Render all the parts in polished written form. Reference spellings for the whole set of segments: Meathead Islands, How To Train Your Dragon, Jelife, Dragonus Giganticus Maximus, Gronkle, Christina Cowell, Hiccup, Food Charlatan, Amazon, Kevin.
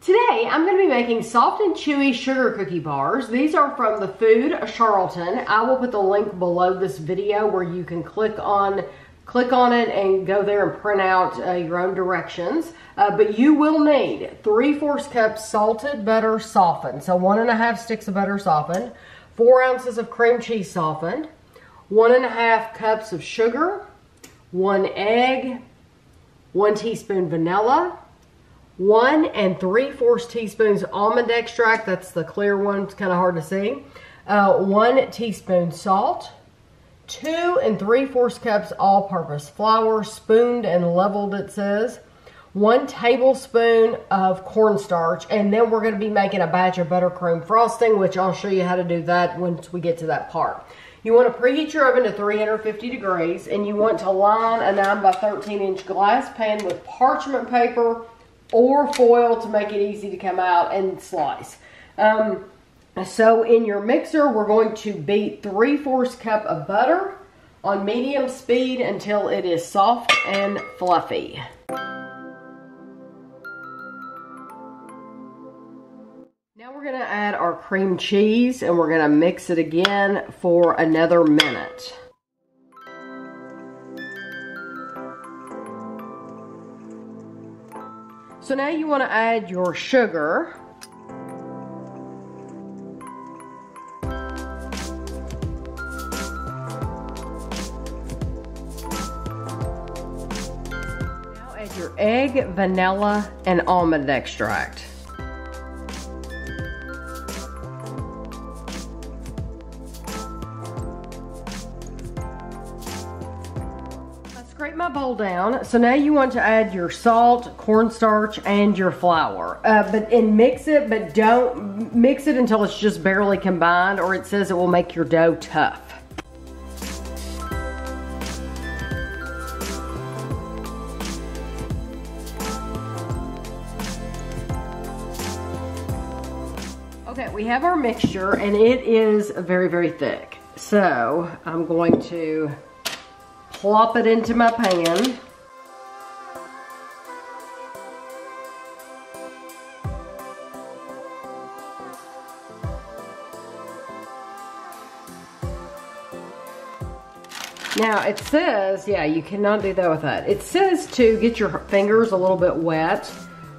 Today, I'm going to be making soft and chewy sugar cookie bars. These are from the Food Charlatan. I will put the link below this video where you can click on it and go there and print out your own directions. But you will need 3/4 cups salted butter softened. So 1.5 sticks of butter softened, 4 ounces of cream cheese softened, 1.5 cups of sugar, 1 egg, 1 teaspoon vanilla, 1 3/4 teaspoons almond extract. That's the clear one. It's kind of hard to see. 1 teaspoon salt. 2 3/4 cups all-purpose flour, spooned and leveled it says. 1 tablespoon of cornstarch. And then we're going to be making a batch of buttercream frosting, which I'll show you how to do that once we get to that part. You want to preheat your oven to 350 degrees. And you want to line a 9 by 13 inch glass pan with parchment paper or foil to make it easy to come out and slice. So in your mixer, we're going to beat 3/4 cup of butter on medium speed until it is soft and fluffy. Now we're gonna add our cream cheese and we're gonna mix it again for another minute. So now you want to add your sugar. Now add your egg, vanilla, and almond extract. Scrape my bowl down. So now you want to add your salt, cornstarch, and your flour. But don't mix it until it's just barely combined, or it says it will make your dough tough. Okay, we have our mixture, and it is very, very thick. So I'm going to plop it into my pan. Now it says, yeah, you cannot do that with that. It says to get your fingers a little bit wet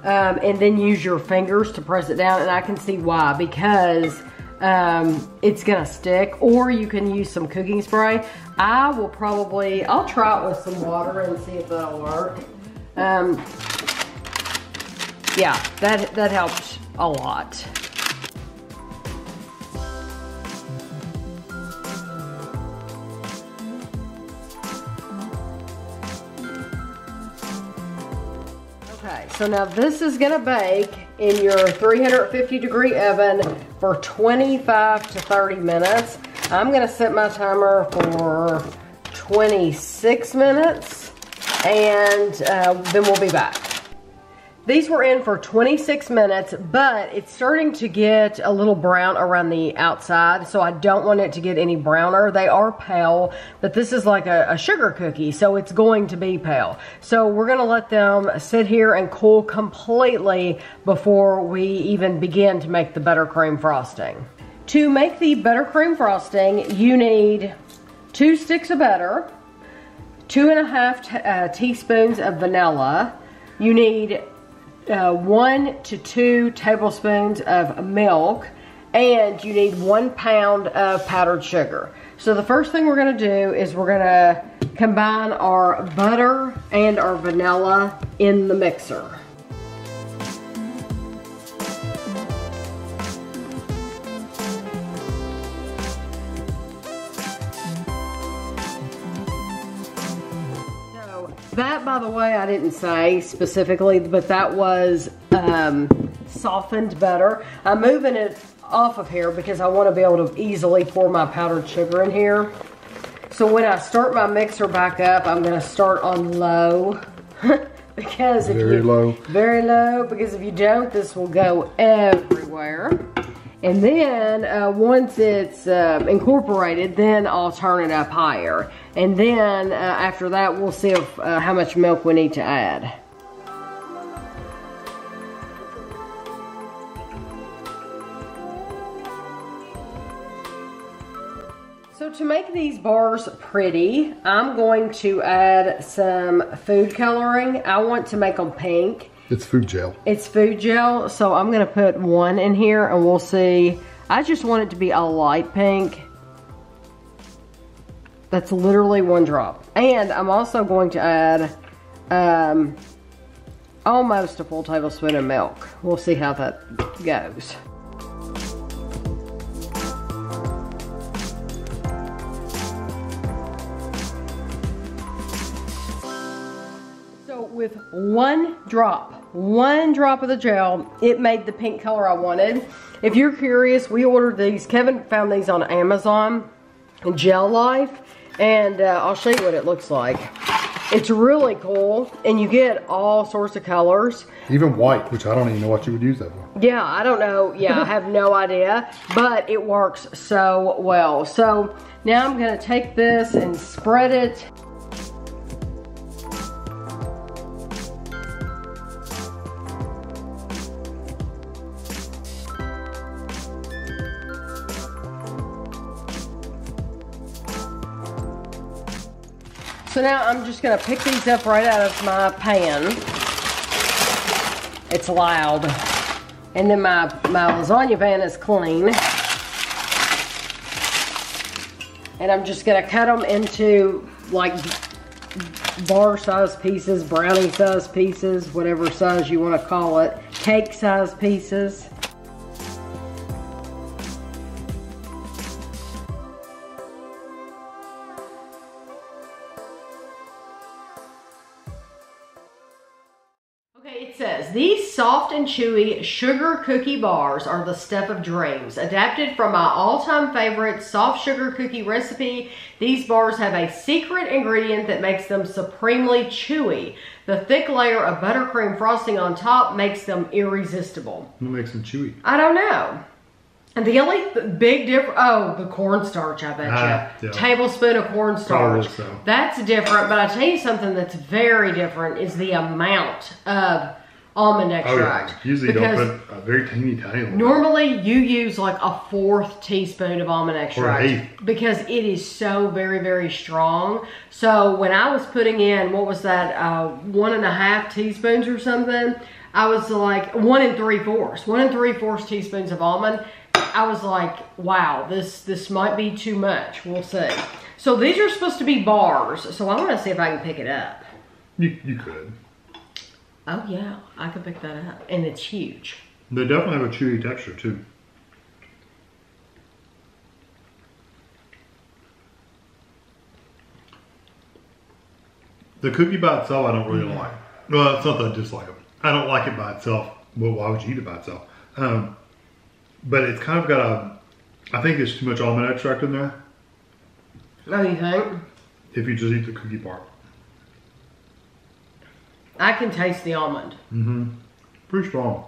and then use your fingers to press it down, and I can see why, because it's gonna stick. Or you can use some cooking spray. I'll try it with some water and see if that'll work. Yeah, that helped a lot. Okay, so now this is gonna bake in your 350-degree oven for 25 to 30 minutes. I'm gonna set my timer for 26 minutes, and then we'll be back. These were in for 26 minutes, but it's starting to get a little brown around the outside, so I don't want it to get any browner. They are pale, but this is like a sugar cookie, so it's going to be pale. So we're gonna let them sit here and cool completely before we even begin to make the buttercream frosting. To make the buttercream frosting, you need 2 sticks of butter, 2.5 teaspoons of vanilla. You need 1 to 2 tablespoons of milk, and you need 1 pound of powdered sugar. So the first thing we're gonna do is we're gonna combine our butter and our vanilla in the mixer. That, by the way, I didn't say specifically, but that was softened butter. I'm moving it off of here because I want to be able to easily pour my powdered sugar in here. So when I start my mixer back up, I'm going to start on low. Because very low, because if you don't, this will go everywhere. And then once it's incorporated, then I'll turn it up higher. And then after that, we'll see if, how much milk we need to add. So to make these bars pretty, I'm going to add some food coloring. I want to make them pink. It's food gel. It's food gel, so I'm gonna put one in here and we'll see. I just want it to be a light pink. That's literally one drop. And I'm also going to add almost a full tablespoon of milk. We'll see how that goes. So with one drop of the gel, it made the pink color I wanted. If you're curious, we ordered these. Kevin found these on Amazon, Jelife, and I'll show you what it looks like. It's really cool, and you get all sorts of colors. Even white, which I don't even know what you would use that for. Yeah, I don't know. Yeah, I have no idea, but it works so well. So now I'm gonna take this and spread it. So now I'm just gonna pick these up right out of my pan. It's loud. And then my lasagna pan is clean. And I'm just gonna cut them into like bar size pieces, brownie size pieces, whatever size you wanna call it, cake size pieces. Says, these soft and chewy sugar cookie bars are the stuff of dreams. Adapted from my all-time favorite soft sugar cookie recipe, these bars have a secret ingredient that makes them supremely chewy. The thick layer of buttercream frosting on top makes them irresistible. What makes them chewy? I don't know. And the only big difference, oh, the cornstarch, I bet you. Yeah. Tablespoon of cornstarch. So. That's different, but I tell you something that's very different is the amount of almond extract. Oh, yeah. Usually you don't put a very tiny one. Normally you use like a 1/4 teaspoon of almond extract. Or an 1/8. Because it is so very, very strong. So when I was putting in, what was that, 1.5 teaspoons or something, I was like 1 3/4 teaspoons of almond. I was like, wow, this might be too much. We'll see. So these are supposed to be bars. So I want to see if I can pick it up. You could. Oh, yeah, I could pick that up. And it's huge. They definitely have a chewy texture, too. The cookie by itself, I don't really like. Well, it's not that I dislike it. I don't like it by itself. Well, why would you eat it by itself? But it's kind of got a, I think there's too much almond extract in there. Oh, you think? If you just eat the cookie part. I can taste the almond. Mm-hmm. Pretty strong.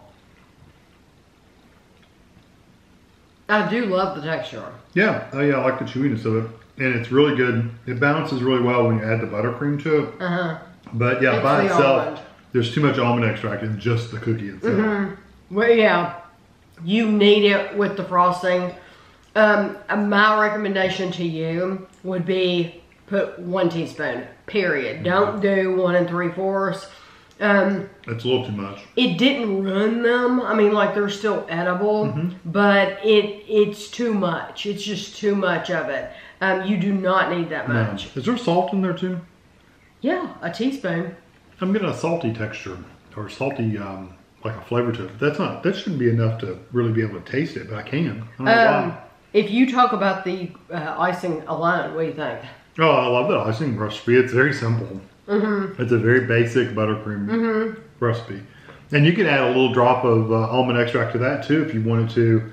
I do love the texture. Yeah. Oh, yeah. I like the chewiness of it. And it's really good. It balances really well when you add the buttercream to it. Uh-huh. But, yeah, it's by itself, almond. There's too much almond extract in just the cookie itself. Mm-hmm. Well, yeah. You need it with the frosting. My recommendation to you would be put 1 teaspoon, period. Don't do 1 3/4. That's a little too much. It didn't ruin them. I mean, like, they're still edible, but it's too much. It's just too much of it. You do not need that much. Is there salt in there too? Yeah, a teaspoon. I'm getting a salty texture or salty, like a flavor to it. That's not, that shouldn't be enough to really be able to taste it, but I can. I don't know why. If you talk about the icing alone, what do you think? Oh, I love that icing recipe. It's very simple. It's a very basic buttercream recipe. And you can add a little drop of almond extract to that too if you wanted to.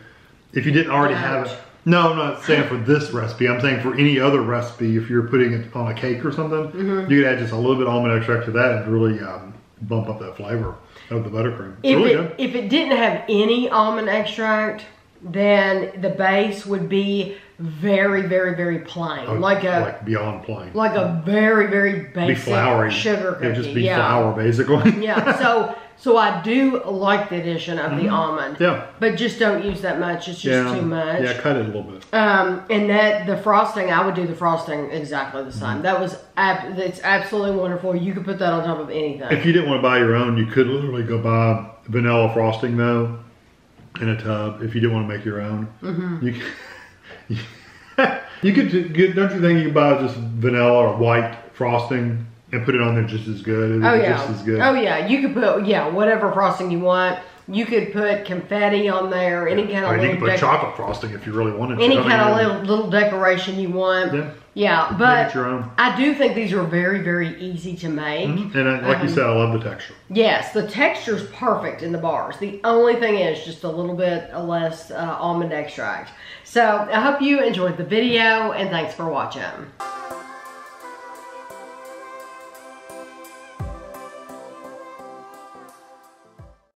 If you didn't already have it. No, I'm not saying for this recipe. I'm saying for any other recipe, if you're putting it on a cake or something, you could add just a little bit of almond extract to that and really bump up that flavor of the buttercream. It's really good. If it didn't have any almond extract, then the base would be very, very, very plain. Like beyond plain. Like a very, very basic sugar cookie. It would just be flour, basically. Yeah, so I do like the addition of the almond. Yeah. But just don't use that much. It's just too much. Yeah, cut it a little bit. And the frosting, I would do the frosting exactly the same. That was, it's absolutely wonderful. You could put that on top of anything. If you didn't want to buy your own, you could literally go buy vanilla frosting, though, in a tub. If you didn't want to make your own. Mm-hmm. You can, you could get, don't you think you can buy just vanilla or white frosting and put it on there just as good? Just as good. Oh yeah, you could put whatever frosting you want. You could put confetti on there, any kind of little. You could put chocolate frosting if you really wanted. Any kind of little decoration you want. Yeah. Yeah, but I do think these are very, very easy to make. Mm-hmm. And I, like you said, I love the texture. Yes, the texture's perfect in the bars. The only thing is just a little bit less almond extract. So I hope you enjoyed the video, and thanks for watching.